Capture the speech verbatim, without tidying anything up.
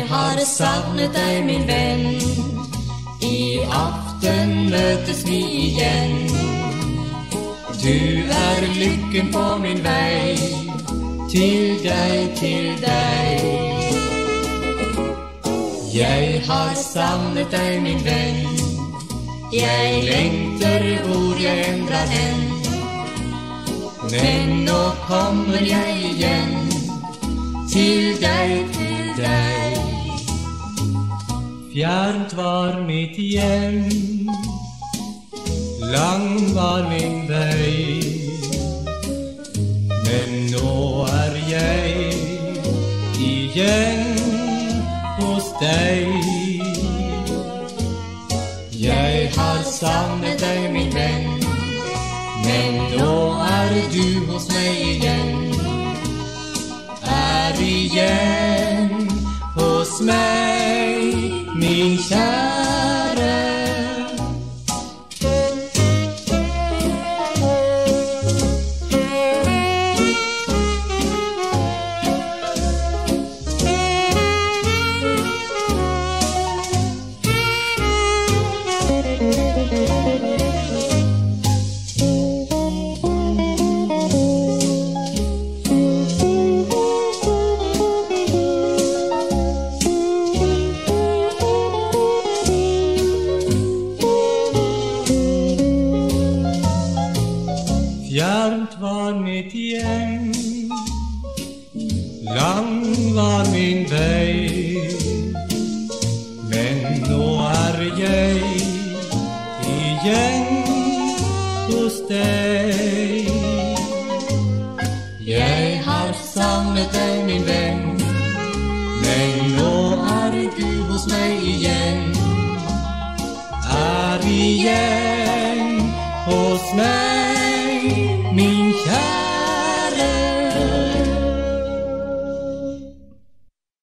Jeg har savnet deg, min venn. I aften møtes vi igjen. Du er lykken på min vei. Til deg, til deg. Jeg har savnet deg, min venn. Jeg lengter hvor jeg endrer hen. Men nå kommer jeg igjen. Til deg, til deg. Fjernt var mitt hjem. Lang var min vei. Men nå er jeg igjen hos deg. Jeg har savnet deg, min venn. Men nå er du hos meg igjen. Er igjen hos meg, min kjære. Fjernt var mitt hjem, lang var min vei, men nå er jeg igjen hos deg. Jeg har savnet deg, min venn, men nå er du hos meg igjen, er igjen hos meg.